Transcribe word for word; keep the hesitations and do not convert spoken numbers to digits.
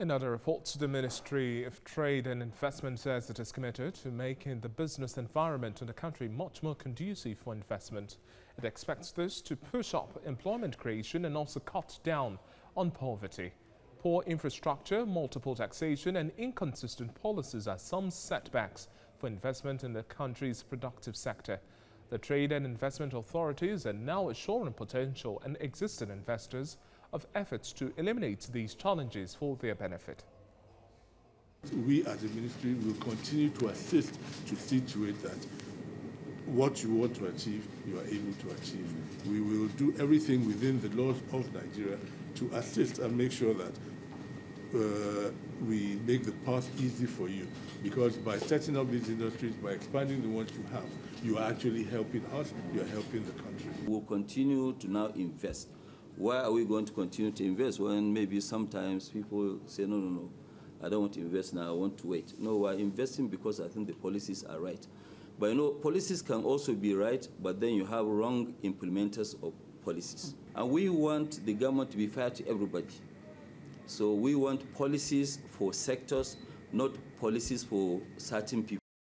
Another report, the Ministry of Trade and Investment says it is committed to making the business environment in the country much more conducive for investment. It expects this to push up employment creation and also cut down on poverty. Poor infrastructure, multiple taxation and inconsistent policies are some setbacks for investment in the country's productive sector. The trade and investment authorities are now assuring potential and existing investors of efforts to eliminate these challenges for their benefit. We as a ministry will continue to assist to situate that what you want to achieve, you are able to achieve. We will do everything within the laws of Nigeria to assist and make sure that uh, we make the path easy for you, because by setting up these industries, by expanding the ones you have, you are actually helping us, you are helping the country. We'll continue to now invest. Why are we going to continue to invest when maybe sometimes people say, no, no, no, I don't want to invest now, I want to wait. No, we're investing because I think the policies are right. But you know, policies can also be right, but then you have wrong implementers of policies. And we want the government to be fair to everybody. So we want policies for sectors, not policies for certain people.